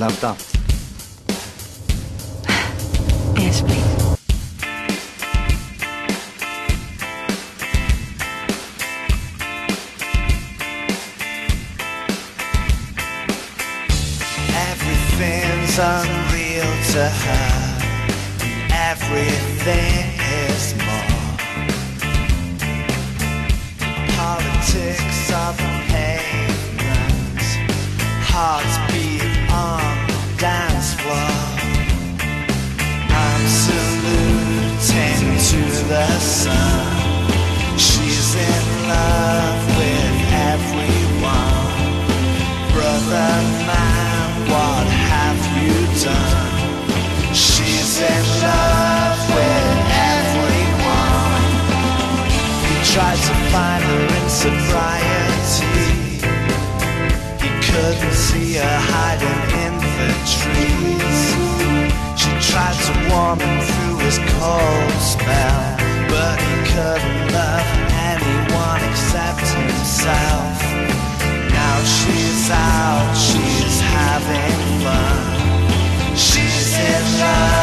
love that. Yes, please. Everything's unreal to her, and everything is more. Politics of pavement, hearts beat on the dance floor. I'm saluting to the sun. She's in love with everyone. Brother man, what have you done? She's in love with everyone. He tried to find her in sobriety. He couldn't see her hiding in the trees. She tried to warm him through his cold spell, but he couldn't love anyone except himself. Now she's out, she's having fun. She's in love.